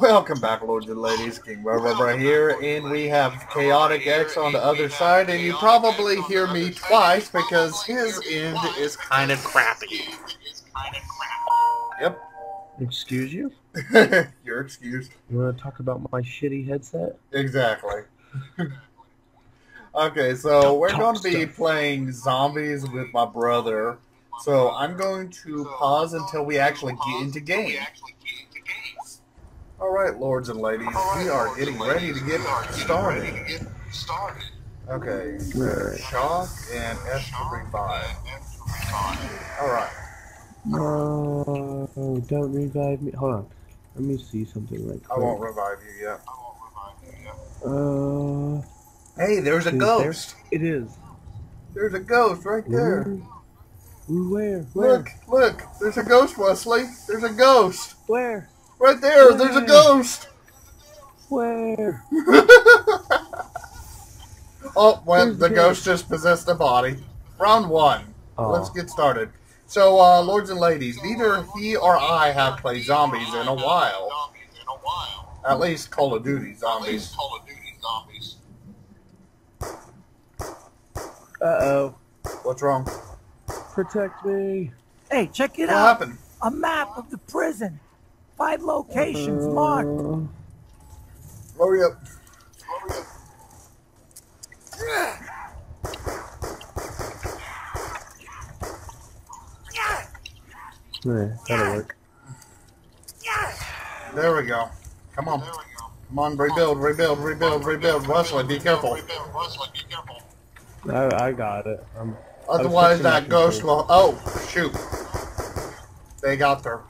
Welcome back, lords and ladies. King Rover here, and we have Chaotic X on the other side, and you probably hear me twice because his end is kind of crappy. Yep. Excuse you? You're excused. You want to talk about my shitty headset? Exactly. Okay, so we're going to be playing zombies with my brother, so I'm going to pause until we actually get into game. Alright, lords and ladies, we are getting ready to get started. Okay, shock and F to revive. Alright. No, don't revive me. Hold on. Let me see something like that. I won't revive you yet. Hey, there's a ghost. There? It is. There's a ghost right there. Where? Look. There's a ghost, Wesley. There's a ghost. Where? Right there, there's a ghost! Where? Oh, well, the ghost just possessed the body. Round one. Oh. Let's get started. So, lords and ladies, neither he or I have played zombies in a while. At least Call of Duty zombies. Uh-oh. What's wrong? Protect me. Hey, check it out. What happened? A map of the prison. 5 locations marked. Hurry up. Yeah, that'll work. There we go. Come on. Come on, rebuild. Wesley, be careful. I got it. Otherwise that ghost will... Oh, shoot. They got there.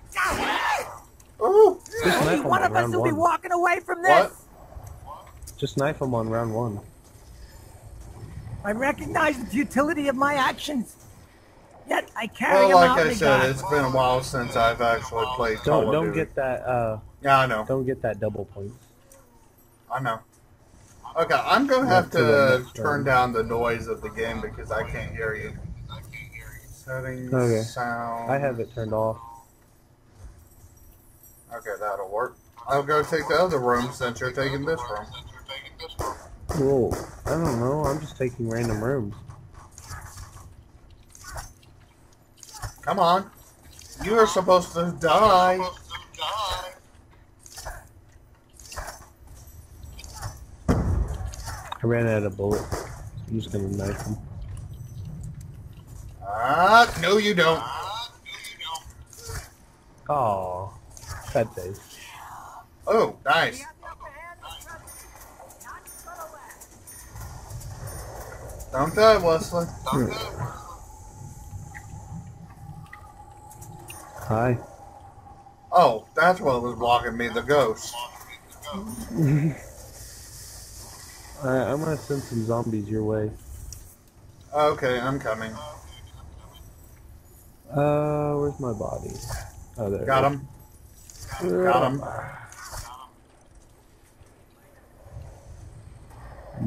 Ooh. Just knife one of us will be walking away from this. What? Just knife him on round one. I recognize the futility of my actions, yet I carry them out. Well, like I said, it's been a while since I've actually played Call of Duty. Don't get that. Yeah, I know. Don't get that double point. I know. Okay, I'm gonna have to turn down the noise of the game because I can't hear you. Settings, sound. I have it turned off. Okay, that'll work. I'll go take the other room since you're taking this room. Whoa, I don't know. I'm just taking random rooms. Come on. You are supposed to die. I ran out of bullets. I'm just going to knife him. Ah, no you don't. Aww. Days. Oh, nice. Don't die, Wesley. Don't die, Wesley. Hi. Oh, that's what was blocking me, the ghost. Alright, I'm gonna send some zombies your way. Okay, I'm coming. Where's my body? Oh, there. Got him. Got him.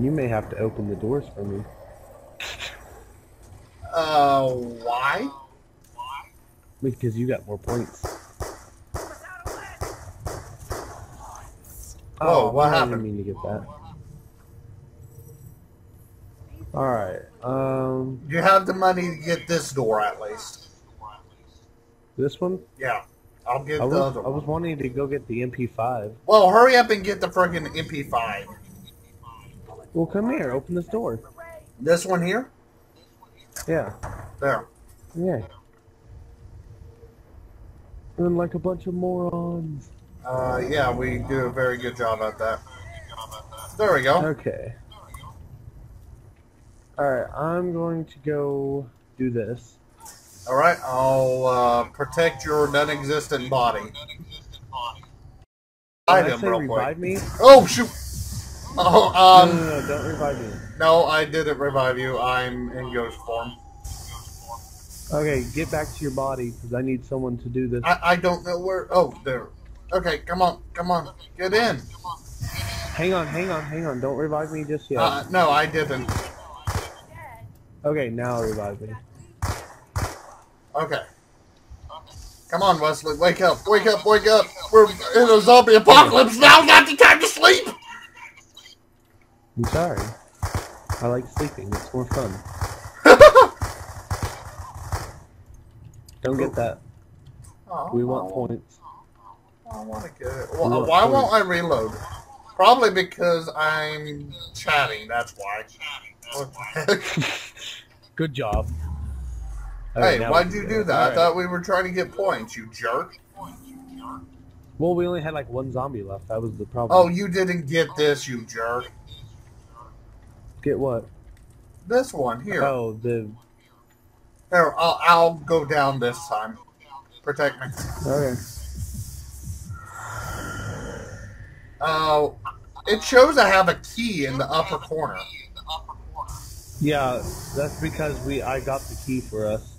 You may have to open the doors for me. Why? Because you got more points. Oh, what happened? I didn't mean to get that. Alright, you have the money to get this door at least. This one? Yeah. I'll get the other one. I was wanting to go get the MP5. Well, hurry up and get the friggin' MP5. Well, come here. Open this door. This one here? Yeah. There. Yeah. And like a bunch of morons. Yeah, we do a very good job at that. There we go. Okay. Alright, I'm going to go do this. Alright, I'll protect your non-existent body. Item real quick. Me? Oh, shoot! Oh, no, don't revive me. No, I didn't revive you. I'm in ghost form. Okay, get back to your body, because I need someone to do this. I don't know where... Oh, there. Okay, come on. Get in. Hang on. Don't revive me just yet. No, I didn't. Okay, now revive me. Okay. Come on, Wesley. Wake up. Wake up. Wake up. We're in a zombie apocalypse. Now's not the time to sleep! I'm sorry. I like sleeping. It's more fun. Don't get that. Oh, we want points. I want to get it. Well, why won't I reload? Probably because I'm chatting. That's why. Good job. Right, hey, why'd you do that? Right. I thought we were trying to get points, you jerk. Well, we only had like one zombie left. That was the problem. Oh, you didn't get this, you jerk. Get what? This one here. Oh, the... Here, I'll go down this time. Protect me. Okay. It shows I have a key in the upper corner. Yeah, that's because I got the key for us.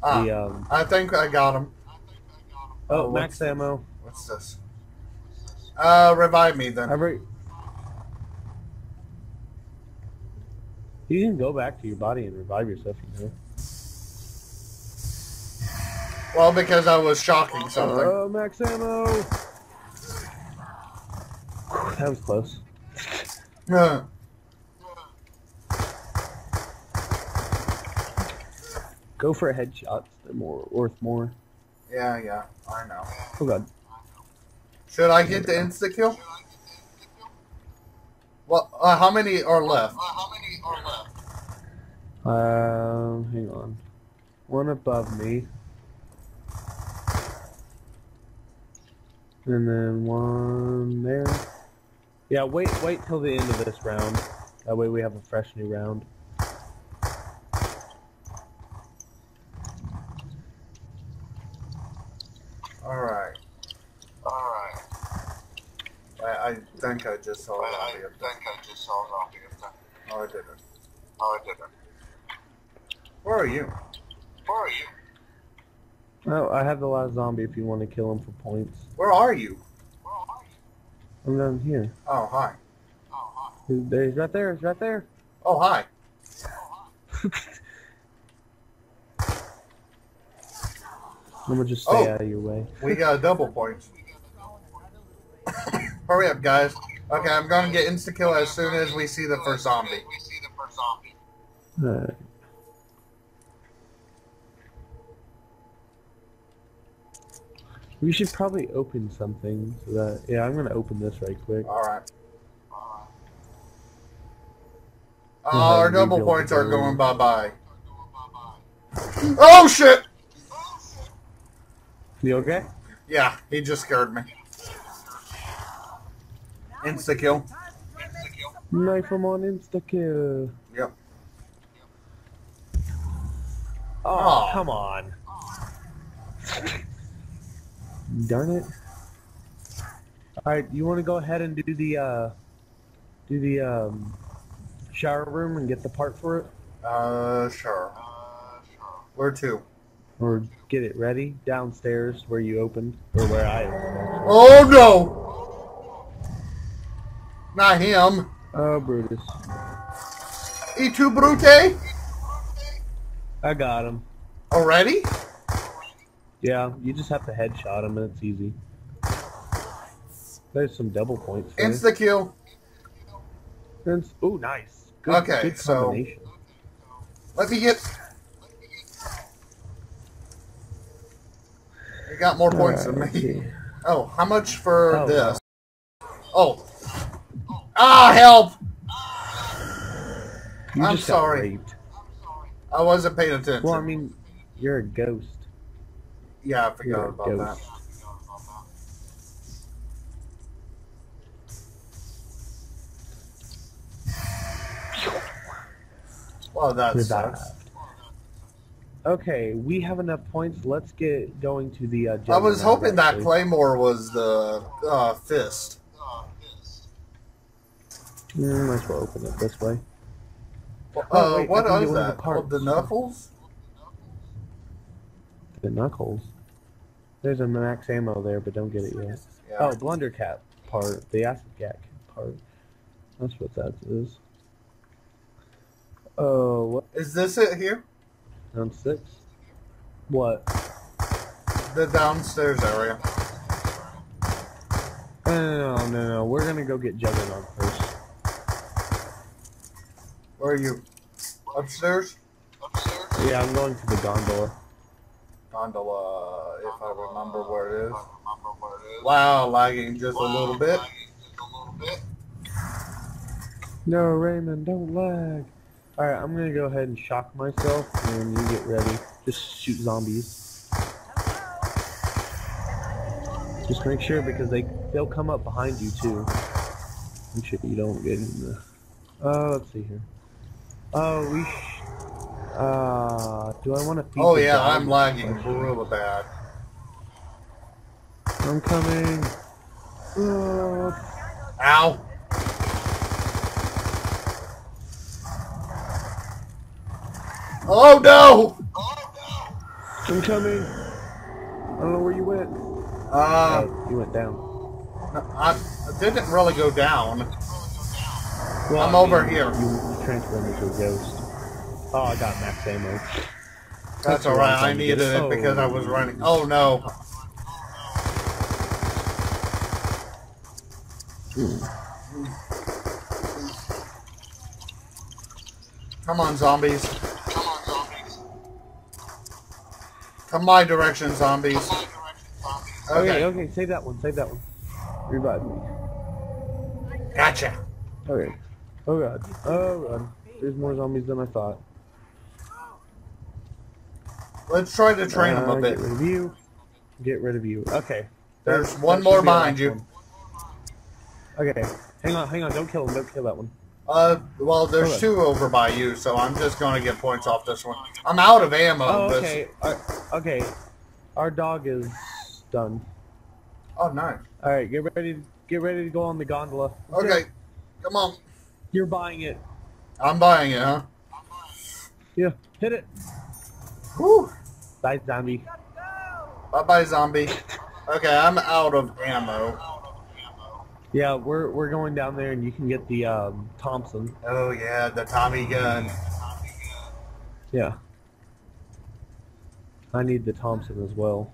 I think I got him. Oh, max ammo. What's this? Revive me then. You can go back to your body and revive yourself, you know. Well, because I was shocking something. Oh, max ammo! That was close. Go for a headshot. They're worth more. Yeah, yeah. I know. Oh, God. Should I get the insta-kill? Well, how many are left? Hang on. One above me. And then one there. Yeah, wait till the end of this round. That way we have a fresh new round. Alright. I think I just saw it. I think I just saw it. Oh, I didn't. Where are you? Oh, I have the last zombie if you want to kill him for points. Where are you? I'm down here. Oh, hi. He's right there. Oh, hi. I'm gonna just stay out of your way. We got double points. Hurry up, guys. Okay, I'm gonna get insta-kill as soon as we see the first zombie. Alright. We should probably open something so that... Yeah, I'm gonna open this right quick. Alright. Our double points are going bye-bye. Oh, shit! You okay? Yeah, he just scared me. Insta-kill. Knife him on insta-kill. Yep. Oh, come on. Darn it. Alright, you want to go ahead and do the, shower room and get the part for it? Sure. Where to? Or get it ready downstairs where you opened, or where I opened. Oh no! Not him. Oh, Brutus. E tu Brute? I got him. Already? Yeah, you just have to headshot him and it's easy. There's some double points. Insta kill. Ooh, nice. Good, okay, good combination. So let me get. You got more points than me. Okay. Oh, how much for this? Oh. Ah, help! I'm sorry. I wasn't paying attention. Well, I mean, you're a ghost. Yeah, I forgot about that. Well, that sucks. Okay, we have enough points. Let's get going to the... I was hoping that Claymore was the fist. Might as well open it this way. Wait, what is that? The knuckles? The knuckles? There's a max ammo there, but don't get it yet. Yeah. Oh, blundercap part. The acid gat part. That's what that is. Oh, what? Is this it here? Down 6? What? The downstairs area. No. We're gonna go get Juggernog first. Where are you? Upstairs? Upstairs? Yeah, I'm going to the gondola. Gondola, if I remember where it is. Wow, lagging just a little bit. No, Raymond, don't lag. Alright, I'm gonna go ahead and shock myself, and you get ready. Just shoot zombies. Just make sure, because they'll come up behind you, too. Make sure you don't get in the... Oh, let's see here. Oh, we do I want to feed I'm lagging real bad. I'm coming. Ow! Oh no! I'm coming. I don't know where you went. Oh, you went down. I didn't really go down. Well, I'm over here. You transformed into a ghost. Oh, I got max ammo. That's alright, I needed it because I was running. Oh no. Come on, zombies. Come my direction, zombies. Okay, save that one, Revive me. Gotcha. Okay. Oh god. Oh god. There's more zombies than I thought. Let's try to train them a bit. Get rid of you. Okay. There's one more behind you. Okay. Hang on. Don't kill him. Don't kill that one. Well, there's two over by you, so I'm just going to get points off this one. I'm out of ammo. Oh, okay. Okay. Our dog is done. Oh, nice. All right. Get ready to go on the gondola. Okay. Come on. You're buying it. I'm buying it, huh? Yeah, hit it. Whew. Bye, zombie. Bye-bye, zombie. Okay, I'm out of ammo. Yeah, we're going down there, and you can get the Thompson. Oh, yeah, the Tommy gun. Yeah. I need the Thompson as well.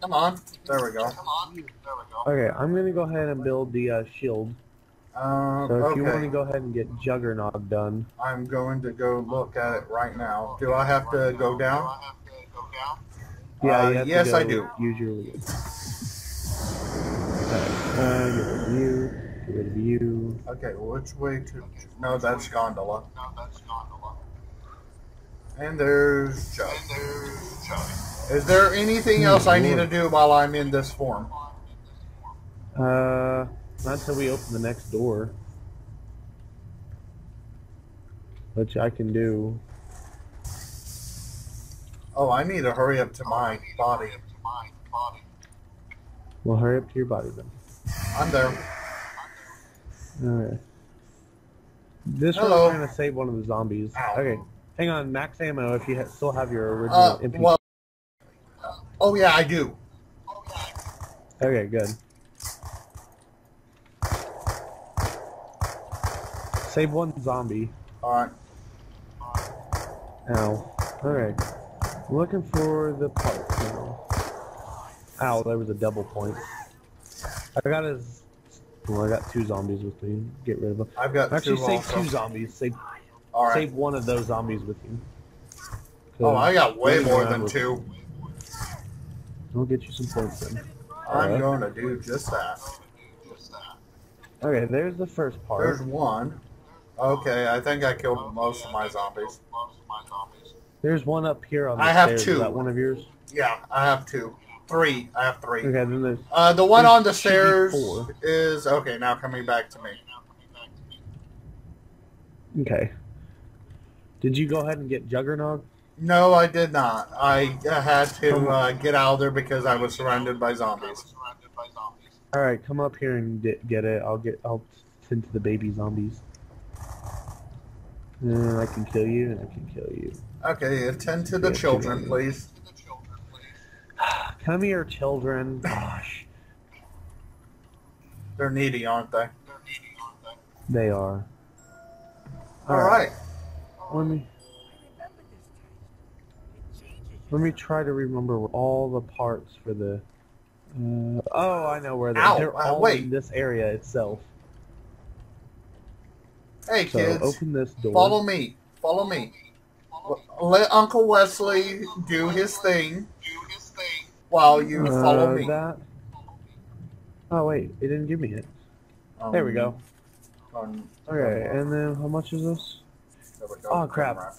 Come on. There we go. Okay, I'm going to go ahead and build the shield. So if you want to go ahead and get Juggernaut done. I'm going to go look at it right now. Do I have to go down? Yeah, you have yes, to go, I do. Usually. Get rid of you. Okay, which way to... No, that's gondola. And there's Joe. Is there anything else I need to do while I'm in this form? Not till we open the next door. Which I can do. Oh, I need to hurry up to my body. Well, hurry up to your body then. I'm there. Alright. This one I'm trying to save one of the zombies. Ow. Okay. Hang on, max ammo if you still have your original MP5. Well, oh yeah, I do. Okay, good. Save one zombie. Alright. Ow. Alright. I'm looking for the part now. Ow, there was a double point. I got two zombies with me. Get rid of them. I've got two zombies. Right. Save one of those zombies with you. Oh, I got way more than two. We'll get you some points then. I'm going to do just that. Okay, there's the first part. There's one. Okay, I think I killed most of my zombies. There's one up here on the stairs. I have two. Is that one of yours? Yeah, I have two. Three. I have three. Okay, then there's... the one on the stairs is... Okay, now coming back to me. Okay. Did you go ahead and get Juggernog? No, I did not. I had to get out of there because I was surrounded by zombies. All right, come up here and get it. I'll tend to the baby zombies. And I can kill you, and I can kill you. Okay, attend to the children, please. Come here, children. Gosh. They're needy, aren't they? They are. All right. Let me... Let me try to remember all the parts for the... oh, I know where they are. They're all in this area itself. Hey, so kids. Open this door. Follow me. Follow me. Let Uncle Wesley do his thing while you follow me. That... Oh, wait. It didn't give me it. There we go. Okay, and then how much is this? Oh, crap.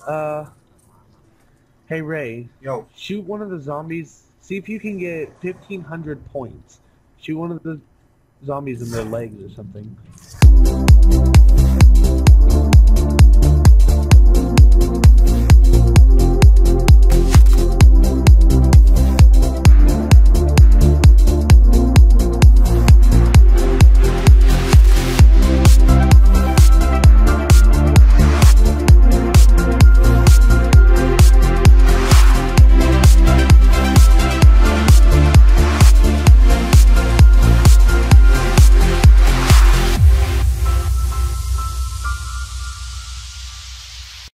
Hey, Ray. Yo. Shoot one of the zombies. See if you can get 1,500 points. Shoot one of the zombies in their legs or something.